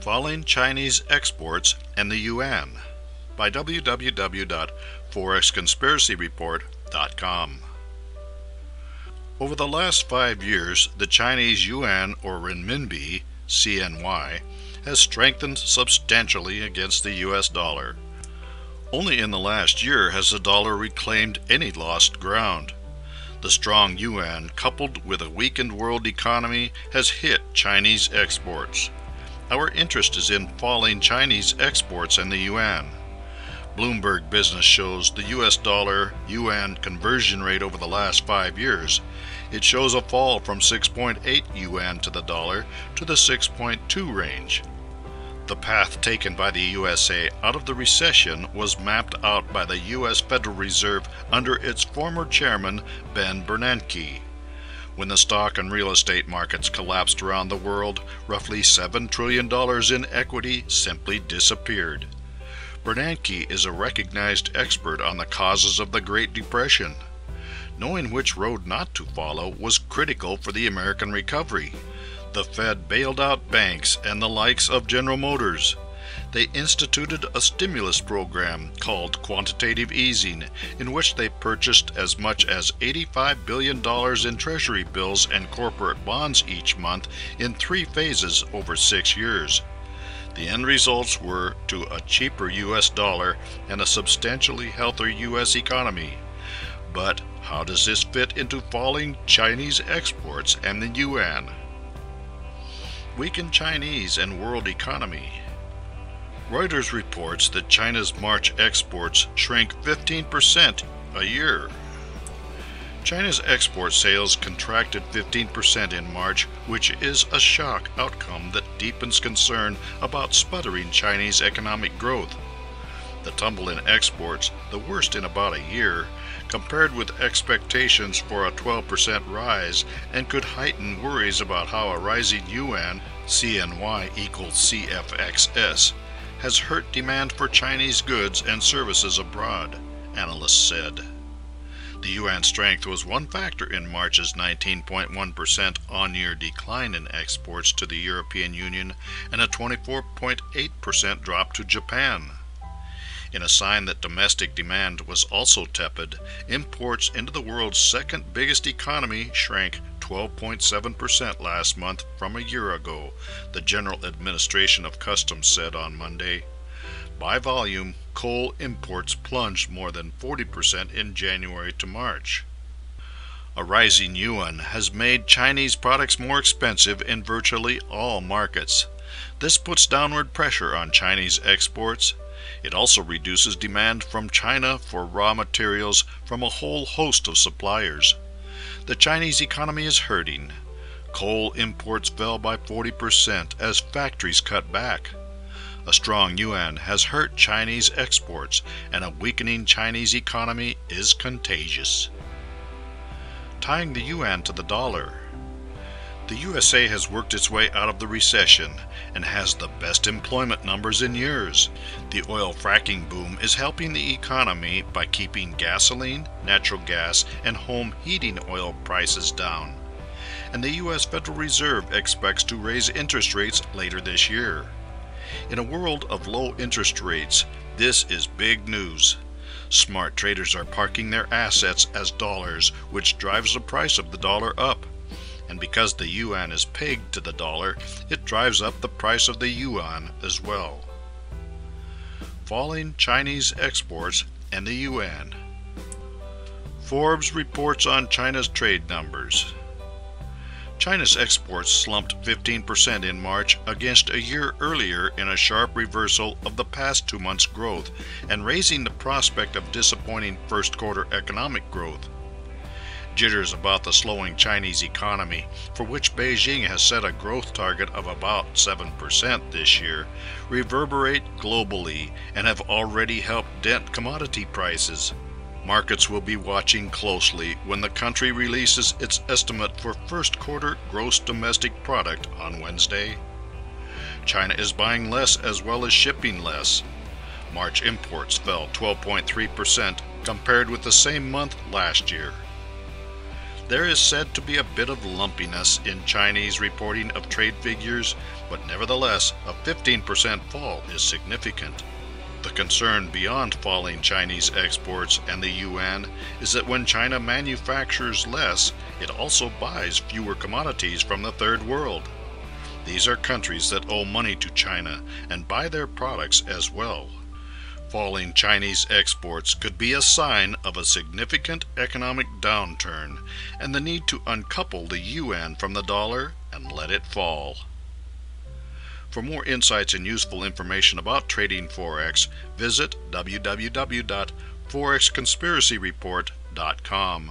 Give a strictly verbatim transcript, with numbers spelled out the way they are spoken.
Falling Chinese Exports and the Yuan by w w w dot forex conspiracy report dot com. Over the last five years, the Chinese Yuan, or Renminbi, C N Y, has strengthened substantially against the U S dollar. Only in the last year has the dollar reclaimed any lost ground. The strong yuan, coupled with a weakened world economy, has hit Chinese exports. Our interest is in falling Chinese exports and the yuan. Bloomberg Business shows the U S dollar-yuan conversion rate over the last five years. It shows a fall from six point eight yuan to the dollar to the six point two range. The path taken by the U S A out of the recession was mapped out by the U S Federal Reserve under its former chairman, Ben Bernanke. When the stock and real estate markets collapsed around the world, roughly seven trillion dollars in equity simply disappeared. Bernanke is a recognized expert on the causes of the Great Depression. Knowing which road not to follow was critical for the American recovery. The Fed bailed out banks and the likes of General Motors. They instituted a stimulus program called quantitative easing, in which they purchased as much as eighty-five billion dollars in Treasury bills and corporate bonds each month in three phases over six years. The end results were to a cheaper U S dollar and a substantially healthier U S economy. But how does this fit into falling Chinese exports and the yuan? Weakened Chinese and world economy. Reuters reports that China's March exports shrink fifteen percent a year. China's export sales contracted fifteen percent in March, which is a shock outcome that deepens concern about sputtering Chinese economic growth. The tumble in exports, the worst in about a year, compared with expectations for a twelve percent rise, and could heighten worries about how a rising yuan, C N Y equals C F X S, has hurt demand for Chinese goods and services abroad, analysts said. The yuan strength was one factor in March's nineteen point one percent on-year decline in exports to the European Union and a twenty-four point eight percent drop to Japan. In a sign that domestic demand was also tepid, imports into the world's second biggest economy shrank twelve point seven percent last month from a year ago, the General Administration of Customs said on Monday. By volume, coal imports plunged more than forty percent in January to March. A rising yuan has made Chinese products more expensive in virtually all markets. This puts downward pressure on Chinese exports. It also reduces demand from China for raw materials from a whole host of suppliers. The Chinese economy is hurting. Coal imports fell by forty percent as factories cut back. A strong yuan has hurt Chinese exports, and a weakening Chinese economy is contagious. Tying the yuan to the dollar. The U S A has worked its way out of the recession and has the best employment numbers in years. The oil fracking boom is helping the economy by keeping gasoline, natural gas, and home heating oil prices down. And the U S Federal Reserve expects to raise interest rates later this year. In a world of low interest rates, this is big news. Smart traders are parking their assets as dollars, which drives the price of the dollar up. And because the yuan is pegged to the dollar, it drives up the price of the yuan as well. Falling Chinese exports and the yuan. Forbes reports on China's trade numbers. China's exports slumped fifteen percent in March against a year earlier in a sharp reversal of the past two months' growth and raising the prospect of disappointing first quarter economic growth. Jitters about the slowing Chinese economy, for which Beijing has set a growth target of about seven percent this year, reverberate globally and have already helped dent commodity prices. Markets will be watching closely when the country releases its estimate for first quarter gross domestic product on Wednesday. China is buying less as well as shipping less. March imports fell twelve point three percent compared with the same month last year. There is said to be a bit of lumpiness in Chinese reporting of trade figures, but nevertheless, a fifteen percent fall is significant. The concern beyond falling Chinese exports and the yuan is that when China manufactures less, it also buys fewer commodities from the third world. These are countries that owe money to China and buy their products as well. Falling Chinese exports could be a sign of a significant economic downturn and the need to uncouple the yuan from the dollar and let it fall. For more insights and useful information about trading Forex, visit w w w dot forex conspiracy report dot com.